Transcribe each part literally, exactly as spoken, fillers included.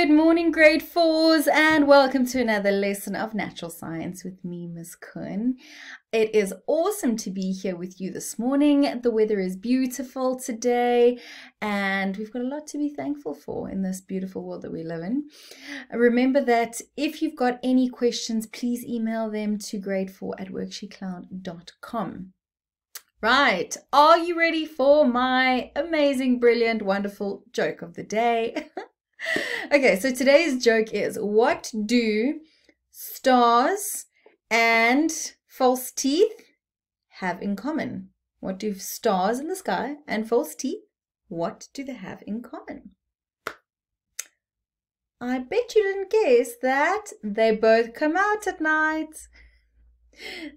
Good morning, grade fours, and welcome to another lesson of Natural Science with me, Miz Kuhn. It is awesome to be here with you this morning. The weather is beautiful today, and we've got a lot to be thankful for in this beautiful world that we live in. Remember that if you've got any questions, please email them to grade four at worksheet cloud dot com. Right, are you ready for my amazing, brilliant, wonderful joke of the day? Okay, so today's joke is, what do stars and false teeth have in common? What do stars in the sky and false teeth, what do they have in common? I bet you didn't guess that they both come out at night.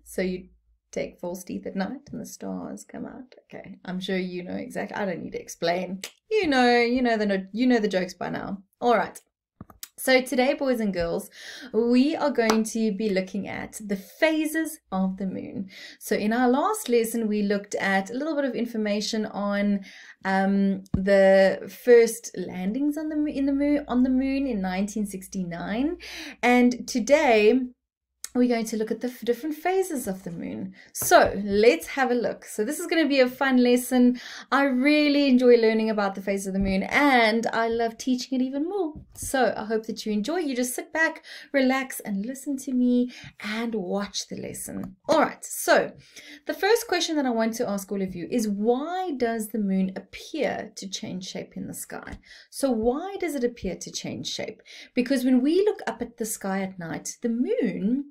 So you take false teeth at night and the stars come out. Okay, I'm sure you know exactly. I don't need to explain. You know, you know the you know the jokes by now. All right. So today, boys and girls, we are going to be looking at the phases of the moon. So in our last lesson, we looked at a little bit of information on um, the first landings on the moon, in the moon on the moon in nineteen sixty-nine, and today we're going to look at the different phases of the moon. So let's have a look. So this is going to be a fun lesson. I really enjoy learning about the phases of the moon, and I love teaching it even more. So I hope that you enjoy. You just sit back, relax, and listen to me and watch the lesson. All right. So the first question that I want to ask all of you is, why does the moon appear to change shape in the sky? So why does it appear to change shape? Because when we look up at the sky at night, the moon,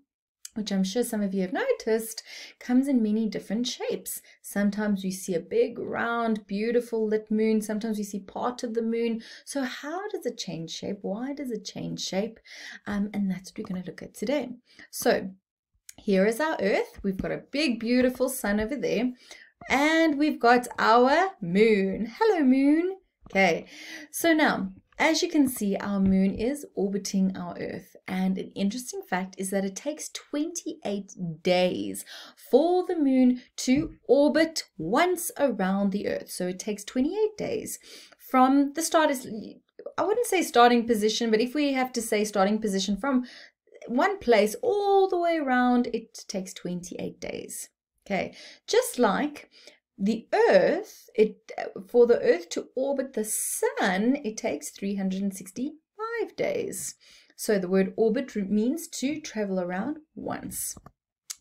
which I'm sure some of you have noticed, comes in many different shapes. Sometimes you see a big, round, beautiful lit moon. Sometimes you see part of the moon. So how does it change shape? Why does it change shape? Um, and that's what we're going to look at today. So here is our Earth. We've got a big, beautiful sun over there. And we've got our moon. Hello, moon. Okay, so now, as you can see, our moon is orbiting our Earth, and an interesting fact is that it takes twenty-eight days for the moon to orbit once around the Earth. So it takes twenty-eight days from the start, is, I wouldn't say starting position, but if we have to say starting position from one place all the way around, it takes twenty-eight days. Okay, just like the Earth, it for the Earth to orbit the Sun, it takes three hundred sixty-five days. So the word orbit means to travel around once.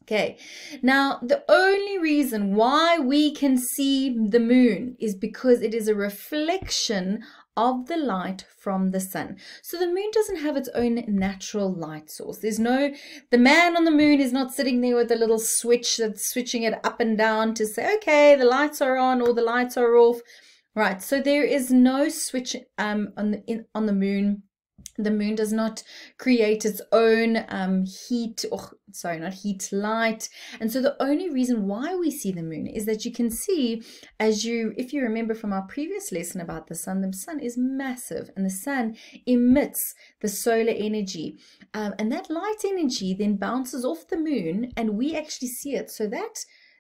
Okay, now the only reason why we can see the moon is because it is a reflection of the light from the sun. So the moon doesn't have its own natural light source. There's no, the man on the moon is not sitting there with a little switch that's switching it up and down to say, okay, the lights are on or the lights are off. Right, so there is no switch um, on, the, in, on the moon. The moon does not create its own um, heat, or sorry, not heat, light. And so the only reason why we see the moon is that you can see, as you, if you remember from our previous lesson about the sun, the sun is massive and the sun emits the solar energy. Um, and that light energy then bounces off the moon and we actually see it. So that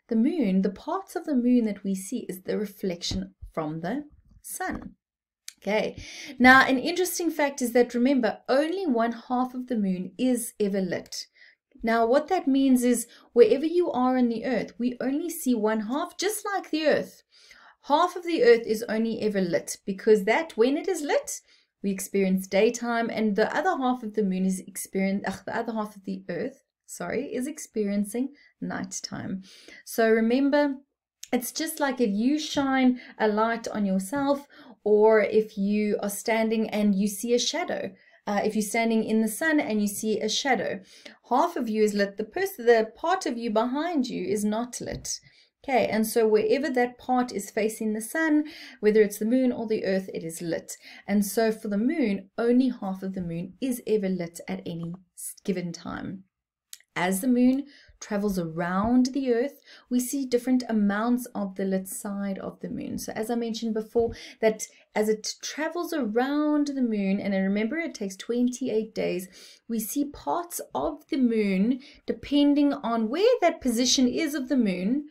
the moon, the parts of the moon that we see is the reflection from the sun. Okay, now an interesting fact is that, remember, only one half of the moon is ever lit. Now what that means is, wherever you are in the Earth, we only see one half, just like the Earth. Half of the Earth is only ever lit, because that, when it is lit, we experience daytime, and the other half of the moon is experience, ugh, the other half of the Earth, sorry, is experiencing nighttime. So remember, it's just like if you shine a light on yourself, or if you are standing and you see a shadow. Uh, if you're standing in the sun and you see a shadow, half of you is lit. The person, the part of you behind you is not lit. Okay, and so wherever that part is facing the sun, whether it's the moon or the Earth, it is lit. And so for the moon, only half of the moon is ever lit at any given time. As the moon travels around the Earth, we see different amounts of the lit side of the moon. So as I mentioned before, that as it travels around the moon, and remember it takes twenty-eight days, we see parts of the moon, depending on where that position is of the moon,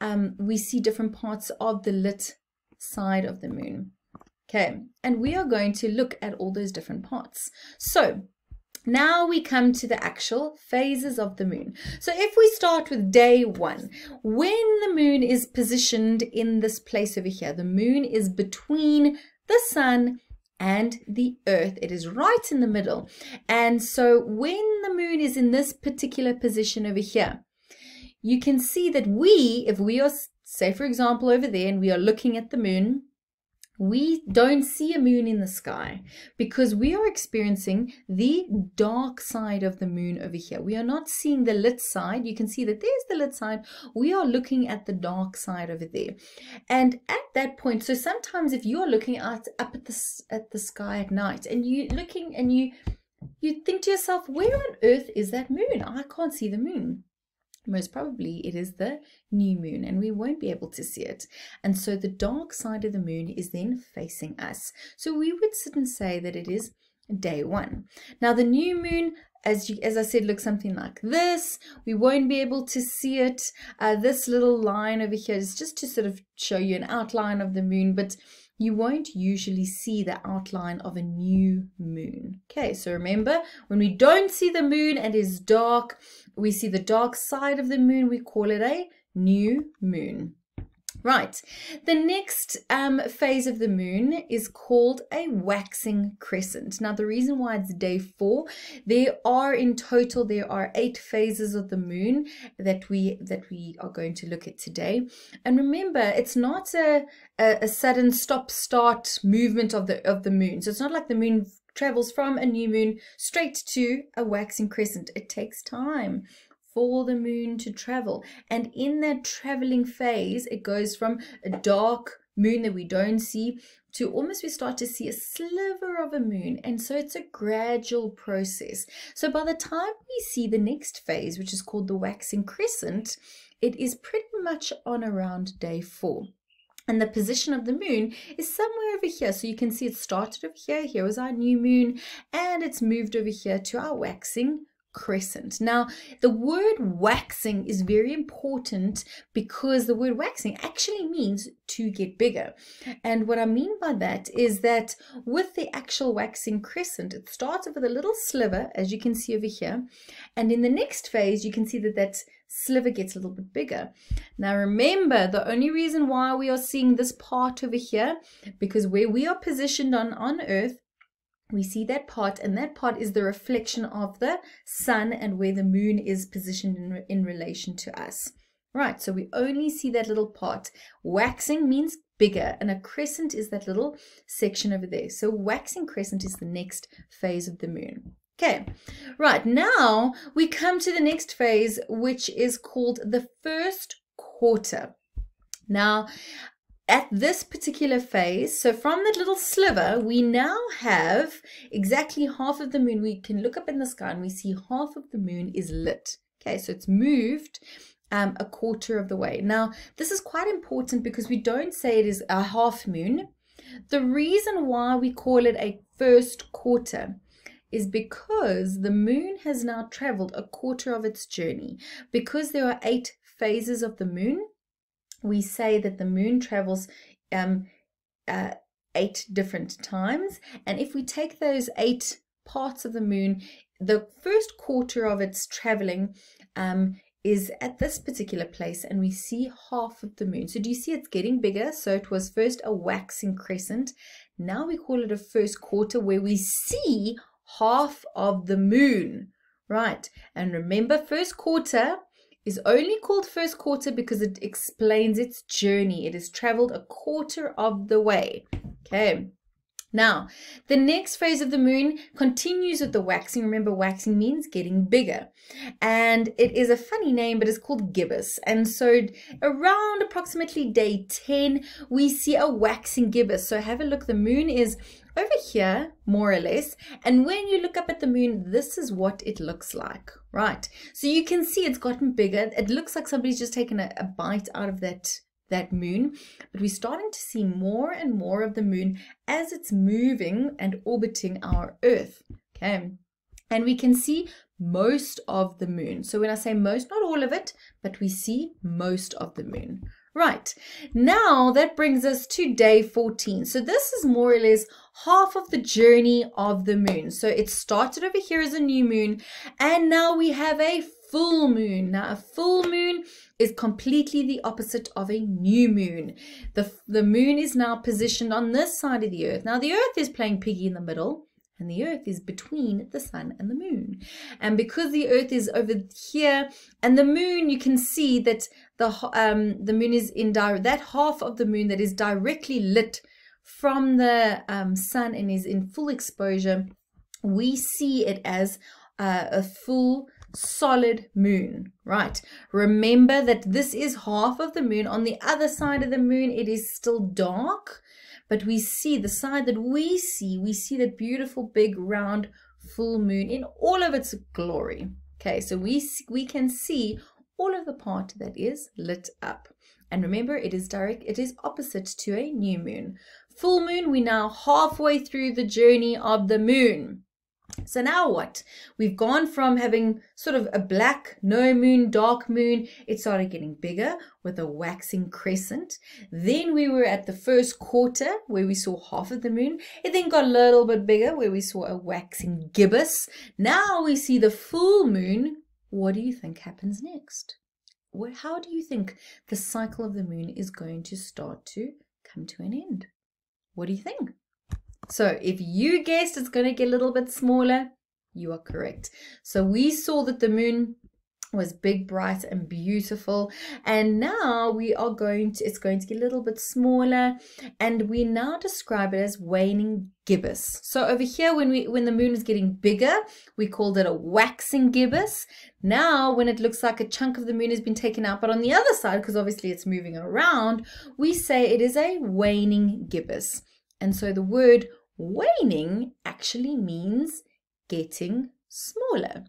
um, we see different parts of the lit side of the moon. Okay, and we are going to look at all those different parts. So now we come to the actual phases of the moon. So if we start with day one, when the moon is positioned in this place over here, the moon is between the sun and the earth. It is right in the middle. And so when the moon is in this particular position over here, you can see that we, if we are, say for example, over there and we are looking at the moon, we don't see a moon in the sky because we are experiencing the dark side of the moon over here. We are not seeing the lit side. You can see that there's the lit side. We are looking at the dark side over there. And at that point, so sometimes if you're looking at, up at the, at the sky at night and you're looking and you, you think to yourself, where on earth is that moon? I can't see the moon. Most probably it is the new moon and we won't be able to see it. And so the dark side of the moon is then facing us. So we would sit and say that it is day one. Now the new moon, as you, as I said, looks something like this. We won't be able to see it. Uh, this little line over here is just to sort of show you an outline of the moon, but you won't usually see the outline of a new moon. Okay, so remember, when we don't see the moon and it's dark, we see the dark side of the moon, we call it a new moon. Right, the next um, phase of the moon is called a waxing crescent. Now, the reason why it's day four, there are in total, there are eight phases of the moon that we that we are going to look at today. And remember, it's not a, a, a sudden stop-start movement of the, of the moon. So it's not like the moon travels from a new moon straight to a waxing crescent. It takes time for the moon to travel, and in that traveling phase it goes from a dark moon that we don't see to almost we start to see a sliver of a moon, and so it's a gradual process. So by the time we see the next phase, which is called the waxing crescent, it is pretty much on around day four. And the position of the moon is somewhere over here. So you can see it started over here. Here was our new moon, and it's moved over here to our waxing crescent. Now, the word waxing is very important because the word waxing actually means to get bigger. And what I mean by that is that with the actual waxing crescent, it starts with a little sliver, as you can see over here. And in the next phase, you can see that that sliver gets a little bit bigger. Now, remember, the only reason why we are seeing this part over here, because where we are positioned on, on Earth, we see that part, and that part is the reflection of the sun and where the moon is positioned in, re in relation to us. Right, so we only see that little part. Waxing means bigger, and a crescent is that little section over there. So waxing crescent is the next phase of the moon. Okay, right, now we come to the next phase, which is called the first quarter. Now, at this particular phase, so from that little sliver, we now have exactly half of the moon. We can look up in the sky and we see half of the moon is lit. Okay, so it's moved um, a quarter of the way. Now, this is quite important because we don't say it is a half moon. The reason why we call it a first quarter is because the moon has now traveled a quarter of its journey. Because there are eight phases of the moon, we say that the moon travels um, uh, eight different times. And if we take those eight parts of the moon, the first quarter of its traveling um, is at this particular place, and we see half of the moon. So do you see it's getting bigger? So it was first a waxing crescent. Now we call it a first quarter, where we see half of the moon. Right, and remember, first quarter is only called first quarter because it explains its journey. It has traveled a quarter of the way. Okay, now the next phase of the moon continues with the waxing. Remember, waxing means getting bigger, and it is a funny name, but it's called gibbous. And so around approximately day ten, we see a waxing gibbous. So have a look, the moon is over here, more or less, and when you look up at the moon, this is what it looks like. Right, so you can see it's gotten bigger. It looks like somebody's just taken a, a bite out of that that moon, but we're starting to see more and more of the moon as it's moving and orbiting our Earth. Okay, and we can see most of the moon. So when I say most, not all of it, but we see most of the moon. Right, now that brings us to day fourteen. So this is more or less half of the journey of the moon. So it started over here as a new moon, and now we have a full moon. Now a full moon is completely the opposite of a new moon. The, the moon is now positioned on this side of the earth. Now the earth is playing piggy in the middle, and the earth is between the sun and the moon. And because the earth is over here and the moon, you can see that the um, the moon is in direct, that half of the moon that is directly lit from the um, sun and is in full exposure, we see it as uh, a full solid moon. Right, remember that this is half of the moon. On the other side of the moon it is still dark, but we see the side that we see we see that beautiful big round full moon in all of its glory. Okay, so we we can see all of the part that is lit up, and remember it is direct it is opposite to a new moon. Full moon, we're now halfway through the journey of the moon. So now what? We've gone from having sort of a black, no moon, dark moon. It started getting bigger with a waxing crescent. Then we were at the first quarter where we saw half of the moon. It then got a little bit bigger where we saw a waxing gibbous. Now we see the full moon. What do you think happens next? How do you think the cycle of the moon is going to start to come to an end? What do you think? So if you guessed it's going to get a little bit smaller, you are correct. So we saw that the moon was big, bright and beautiful, and now we are going to it's going to get a little bit smaller, and we now describe it as waning gibbous. So over here, when we when the moon is getting bigger, we called it a waxing gibbous. Now when it looks like a chunk of the moon has been taken out, but on the other side, because obviously it's moving around, we say it is a waning gibbous. And so the word waning actually means getting smaller.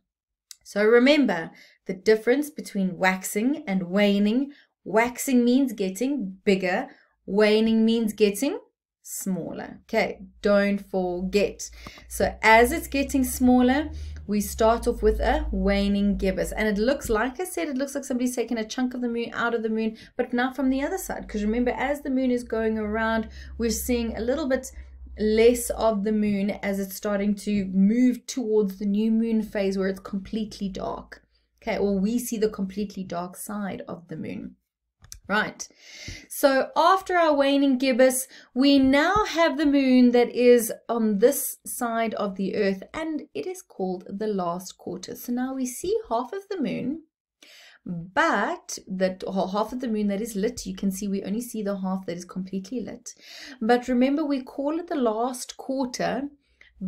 So remember the difference between waxing and waning. Waxing means getting bigger. Waning means getting smaller. Okay, don't forget. So as it's getting smaller, we start off with a waning gibbous. And it looks, like I said, it looks like somebody's taken a chunk of the moon out of the moon, but now from the other side. Because remember, as the moon is going around, we're seeing a little bit less of the moon as it's starting to move towards the new moon phase where it's completely dark. Okay, or we see the completely dark side of the moon. Right, so after our waning gibbous, we now have the moon that is on this side of the earth, and it is called the last quarter. So now we see half of the moon, but that half of the moon that is lit, you can see we only see the half that is completely lit. But remember, we call it the last quarter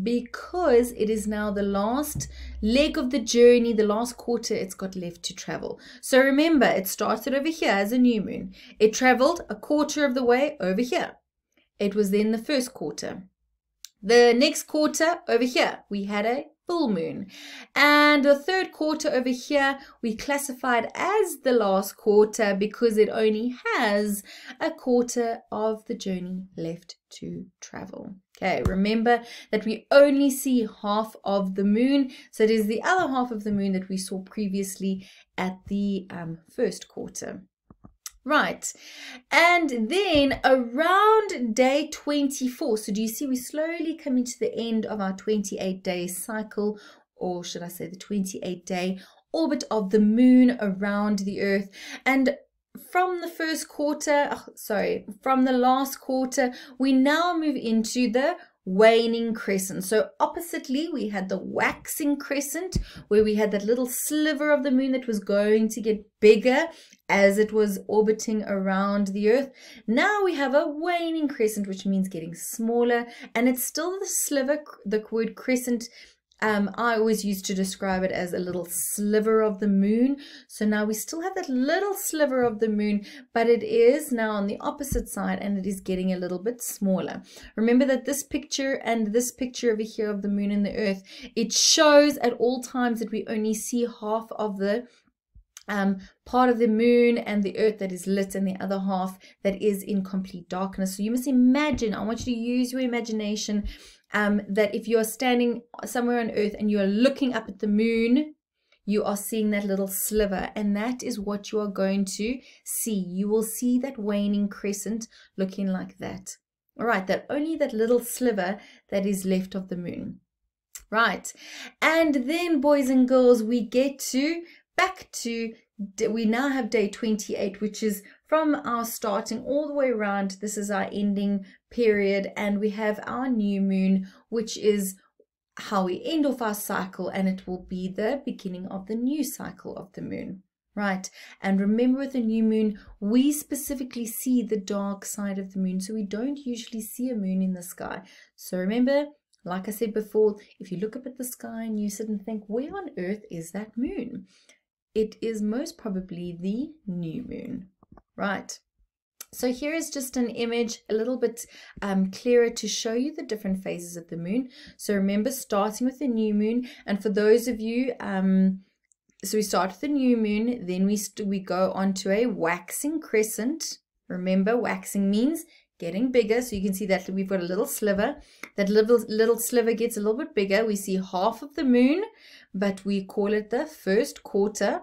because it is now the last leg of the journey, the last quarter it's got left to travel. So remember, it started over here as a new moon. It traveled a quarter of the way over here. It was then the first quarter. The next quarter over here, we had a full moon. And the third quarter over here, we classified as the last quarter because it only has a quarter of the journey left to travel. Okay, remember that we only see half of the moon. So it is the other half of the moon that we saw previously at the um, first quarter. Right, and then around day twenty-four, so do you see we're slowly coming to the end of our twenty-eight day cycle, or should I say the twenty-eight day orbit of the moon around the earth. And from the first quarter, oh, sorry, from the last quarter, we now move into the waning crescent. So oppositely, we had the waxing crescent where we had that little sliver of the moon that was going to get bigger as it was orbiting around the earth. Now we have a waning crescent, which means getting smaller, and it's still the sliver. The word crescent, um, I always used to describe it as a little sliver of the moon. So now we still have that little sliver of the moon, but it is now on the opposite side, and it is getting a little bit smaller. Remember that this picture and this picture over here of the moon and the earth, it shows at all times that we only see half of the Um, part of the moon and the earth that is lit, and the other half that is in complete darkness. So you must imagine, I want you to use your imagination, um, that if you're standing somewhere on earth and you're looking up at the moon, you are seeing that little sliver, and that is what you are going to see. You will see that waning crescent looking like that. All right, that only that little sliver that is left of the moon. Right, and then, boys and girls, we get to back to, we now have day twenty-eight, which is from our starting all the way around. This is our ending period, and we have our new moon, which is how we end off our cycle, and it will be the beginning of the new cycle of the moon. Right, and remember, with the new moon, we specifically see the dark side of the moon, so we don't usually see a moon in the sky. So remember, like I said before, if you look up at the sky and you sit and think, where on earth is that moon? It is most probably the new moon. Right, so here is just an image a little bit um, clearer to show you the different phases of the moon. So remember, starting with the new moon, and for those of you, um, so we start with the new moon, then we, we go on to a waxing crescent. Remember, waxing means getting bigger, so you can see that we've got a little sliver. That little, little sliver gets a little bit bigger. We see half of the moon, but we call it the first quarter.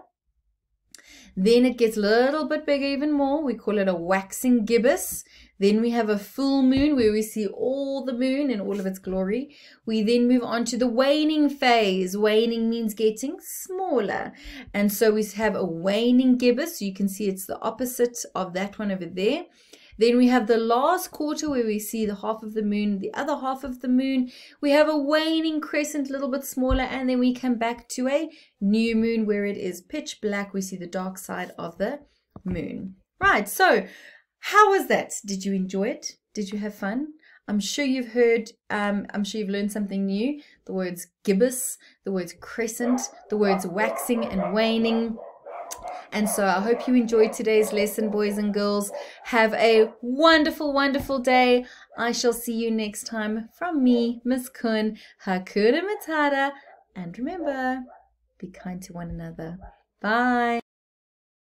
Then it gets a little bit bigger even more. We call it a waxing gibbous. Then we have a full moon, where we see all the moon in all of its glory. We then move on to the waning phase. Waning means getting smaller. And so we have a waning gibbous. So you can see it's the opposite of that one over there. Then we have the last quarter, where we see the half of the moon, the other half of the moon. We have a waning crescent, a little bit smaller, and then we come back to a new moon, where it is pitch black. We see the dark side of the moon. Right, so how was that? Did you enjoy it? Did you have fun? I'm sure you've heard, um, I'm sure you've learned something new. The words gibbous, the words crescent, the words waxing and waning. And so I hope you enjoyed today's lesson, boys and girls. Have a wonderful, wonderful day. I shall see you next time. From me, Miz Kuhn, Hakuna Matata. And remember, be kind to one another. Bye.